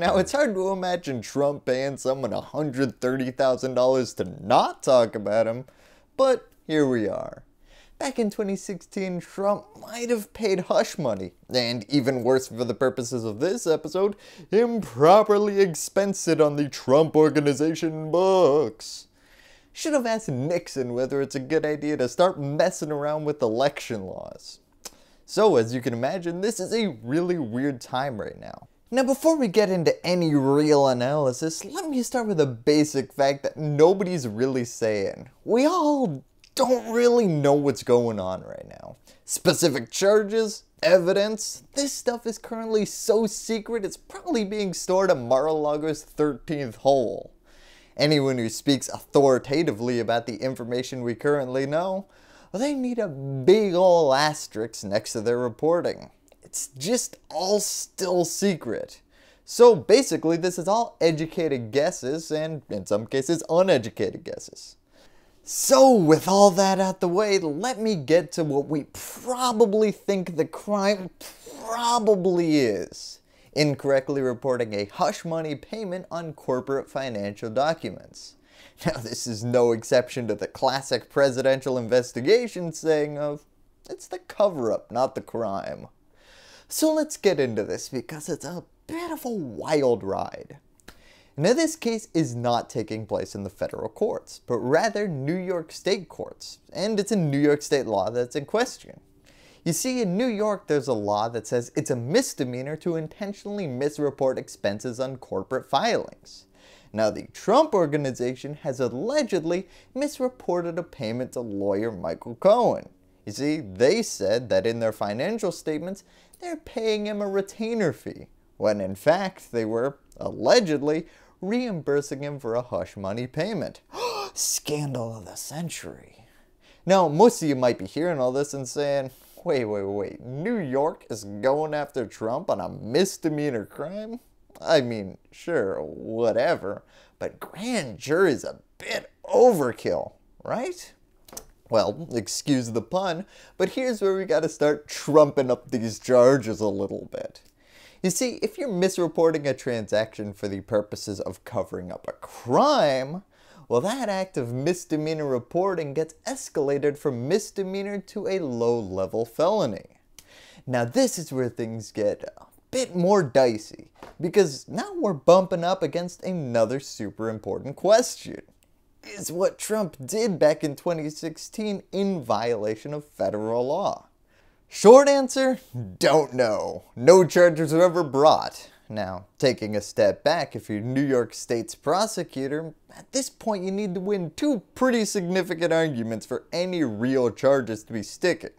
Now, it's hard to imagine Trump paying someone $130,000 to not talk about him, but here we are. Back in 2016, Trump might have paid hush money, and even worse for the purposes of this episode, improperly expensed it on the Trump Organization books. Should have asked Nixon whether it's a good idea to start messing around with election laws. So as you can imagine, this is a really weird time right now. Now, before we get into any real analysis, let me start with a basic fact that nobody's really saying. We all don't really know what's going on right now. Specific charges, evidence, this stuff is currently so secret it's probably being stored in Mar-a-Lago's 13th hole. Anyone who speaks authoritatively about the information we currently know, they need a big ol' asterisk next to their reporting. It's just all still secret. So basically this is all educated guesses and in some cases uneducated guesses. So with all that out the way, let me get to what we probably think the crime probably is. Incorrectly reporting a hush money payment on corporate financial documents. Now this is no exception to the classic presidential investigation saying of, it's the cover-up, not the crime. So let's get into this because it's a bit of a wild ride. Now this case is not taking place in the federal courts, but rather New York State courts, and it's a New York State law that's in question. You see, in New York there's a law that says it's a misdemeanor to intentionally misreport expenses on corporate filings. Now the Trump Organization has allegedly misreported a payment to lawyer Michael Cohen. You see, they said that in their financial statements, they're paying him a retainer fee, when in fact they were, allegedly, reimbursing him for a hush money payment. Scandal of the century. Now, most of you might be hearing all this and saying, wait, New York is going after Trump on a misdemeanor crime? I mean, sure, whatever, but grand jury's a bit overkill, right? Well, excuse the pun, but here's where we gotta start trumping up these charges a little bit. You see, if you're misreporting a transaction for the purposes of covering up a crime, well, that act of misdemeanor reporting gets escalated from misdemeanor to a low-level felony. Now this is where things get a bit more dicey, because now we're bumping up against another super important question. Is what Trump did back in 2016 in violation of federal law? Short answer, don't know. No charges were ever brought. Now, taking a step back, if you're New York State's prosecutor, at this point you need to win two pretty significant arguments for any real charges to be sticking.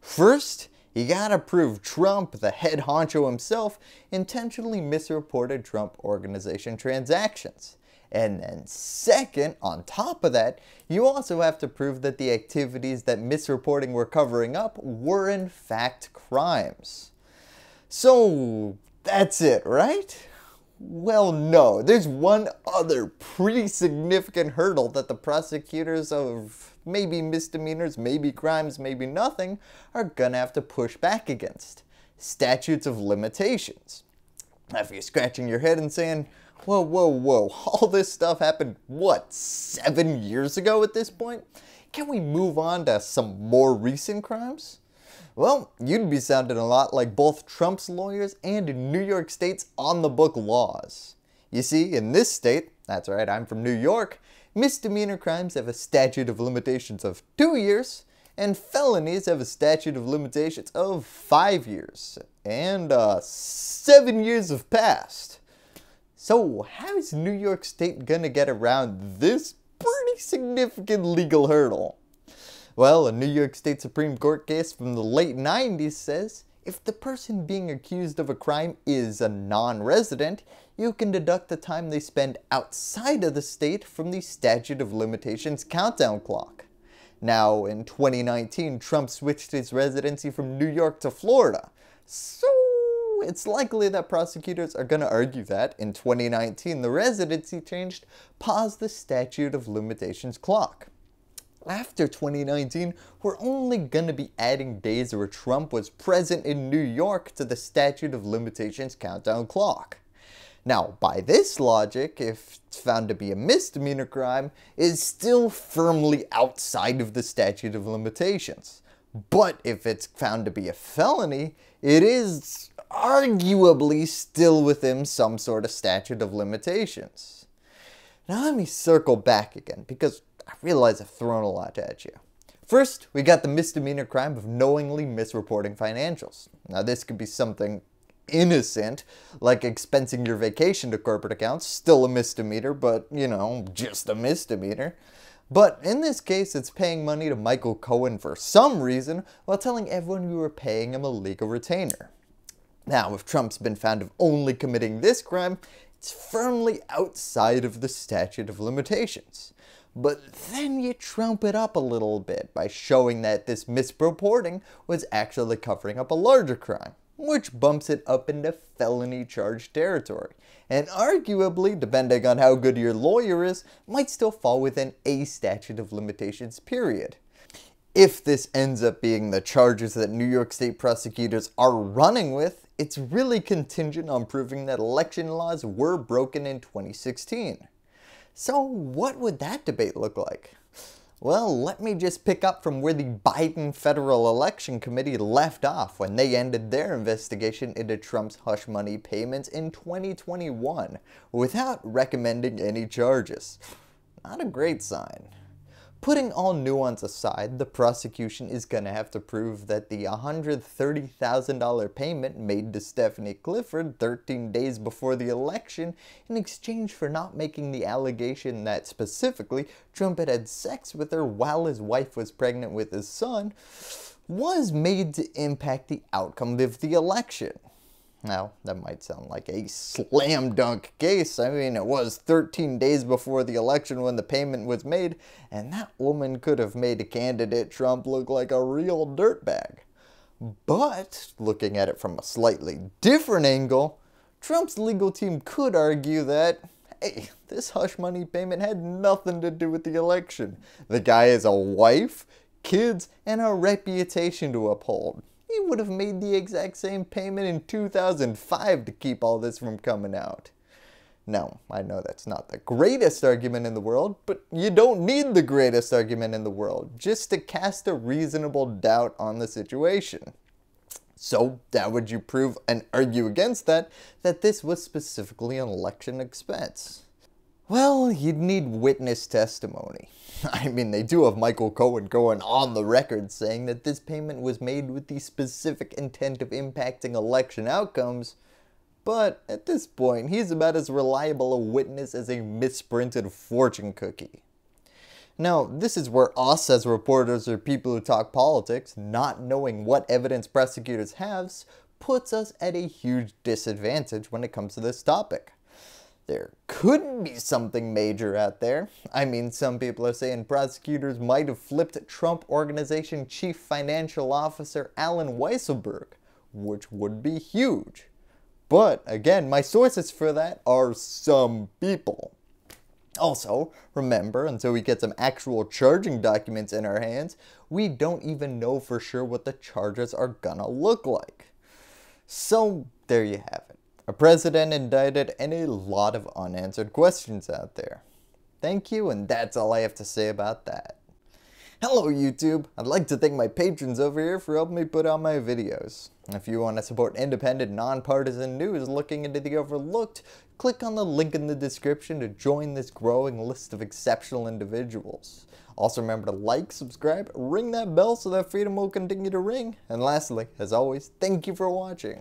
First, you gotta prove Trump, the head honcho himself, intentionally misreported Trump Organization transactions. And then second, on top of that, you also have to prove that the activities that misreporting were covering up were in fact crimes. So that's it, right? Well, no, there's one other pretty significant hurdle that the prosecutors of maybe misdemeanors, maybe crimes, maybe nothing are gonna have to push back against. Statutes of limitations. Now, if you're scratching your head and saying, whoa, all this stuff happened, what, 7 years ago at this point? Can we move on to some more recent crimes? Well, you'd be sounding a lot like both Trump's lawyers and New York State's on-the-book laws. You see, in this state, that's right, I'm from New York, misdemeanor crimes have a statute of limitations of 2 years, and felonies have a statute of limitations of 5 years, and 7 years have passed. So how is New York State gonna get around this pretty significant legal hurdle? Well, a New York State Supreme Court case from the late 90s says if the person being accused of a crime is a non-resident, you can deduct the time they spend outside of the state from the statute of limitations countdown clock. Now, in 2019, Trump switched his residency from New York to Florida, so it's likely that prosecutors are going to argue that, in 2019, the residency change paused the statute of limitations clock. After 2019, we're only going to be adding days where Trump was present in New York to the statute of limitations countdown clock. Now, by this logic, if it's found to be a misdemeanor crime, it is still firmly outside of the statute of limitations. But if it's found to be a felony, it is arguably still within some sort of statute of limitations. Now let me circle back again, because I realize I've thrown a lot at you. First, we got the misdemeanor crime of knowingly misreporting financials. Now this could be something innocent, like expensing your vacation to corporate accounts, still a misdemeanor, but, you know, just a misdemeanor. But in this case, it's paying money to Michael Cohen for some reason while telling everyone you were paying him a legal retainer. Now, if Trump's been found of only committing this crime, it's firmly outside of the statute of limitations. But then you trump it up a little bit by showing that this misreporting was actually covering up a larger crime, which bumps it up into felony charge territory, and arguably, depending on how good your lawyer is, might still fall within a statute of limitations period. If this ends up being the charges that New York State prosecutors are running with, it's really contingent on proving that election laws were broken in 2016. So what would that debate look like? Well, let me just pick up from where the Biden Federal Election Committee left off when they ended their investigation into Trump's hush money payments in 2021, without recommending any charges. Not a great sign. Putting all nuance aside, the prosecution is going to have to prove that the $130,000 payment made to Stephanie Clifford 13 days before the election in exchange for not making the allegation that specifically Trump had sex with her while his wife was pregnant with his son was made to impact the outcome of the election. Now, that might sound like a slam dunk case. I mean, it was 13 days before the election when the payment was made, and that woman could have made a candidate Trump look like a real dirtbag. But, looking at it from a slightly different angle, Trump's legal team could argue that, hey, this hush money payment had nothing to do with the election. The guy has a wife, kids, and a reputation to uphold. He would have made the exact same payment in 2005 to keep all this from coming out. Now, I know that's not the greatest argument in the world, but you don't need the greatest argument in the world just to cast a reasonable doubt on the situation. So, how would you prove and argue against that this was specifically an election expense? Well, you'd need witness testimony. I mean, they do have Michael Cohen going on the record saying that this payment was made with the specific intent of impacting election outcomes, but at this point, he's about as reliable a witness as a misprinted fortune cookie. Now, this is where us as reporters or people who talk politics, not knowing what evidence prosecutors have, puts us at a huge disadvantage when it comes to this topic. There could be something major out there. I mean, some people are saying prosecutors might have flipped Trump Organization Chief Financial Officer Allen Weisselberg, which would be huge. But again, my sources for that are some people. Also, remember, until we get some actual charging documents in our hands, we don't even know for sure what the charges are gonna look like. So, there you have it. A president indicted, and a lot of unanswered questions out there. Thank you, and that's all I have to say about that. Hello YouTube, I'd like to thank my patrons over here for helping me put out my videos. If you want to support independent, nonpartisan news looking into the overlooked, click on the link in the description to join this growing list of exceptional individuals. Also remember to like, subscribe, ring that bell so that freedom will continue to ring. And lastly, as always, thank you for watching.